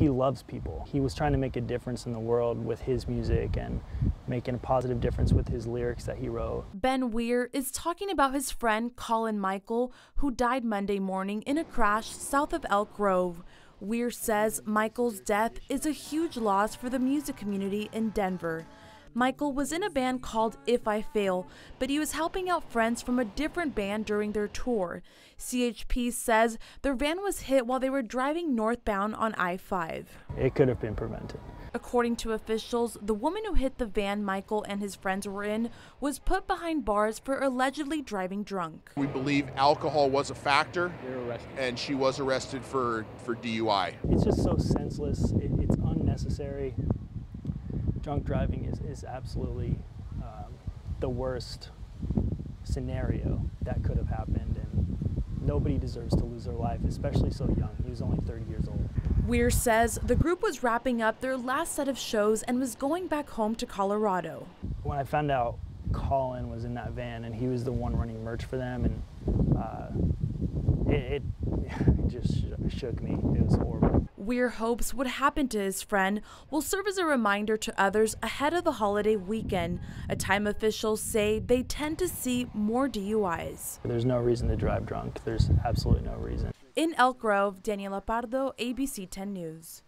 he loves people. He was trying to make a difference in the world with his music and making a positive difference with his lyrics that he wrote. Ben Weir is talking about his friend Colin Michael, who died Monday morning in a crash south of Elk Grove. Weir says Michael's death is a huge loss for the music community in Denver. Michael was in a band called If I Fail, but he was helping out friends from a different band during their tour. CHP says their van was hit while they were driving northbound on I-5. It could have been prevented. According to officials, the woman who hit the van Michael and his friends were in was put behind bars for allegedly driving drunk. We believe alcohol was a factor, and she was arrested for DUI. It's just so senseless. It's unnecessary. Drunk driving is absolutely the worst scenario that could have happened, and nobody deserves to lose their life, especially so young. He was only 30 years old. Weir says the group was wrapping up their last set of shows and was going back home to Colorado. When I found out Colin was in that van and he was the one running merch for them, and it just shook me. It was horrible. Weir hopes what happened to his friend will serve as a reminder to others ahead of the holiday weekend, a time officials say they tend to see more DUIs. There's no reason to drive drunk. There's absolutely no reason. In Elk Grove, Daniela Pardo, ABC 10 News.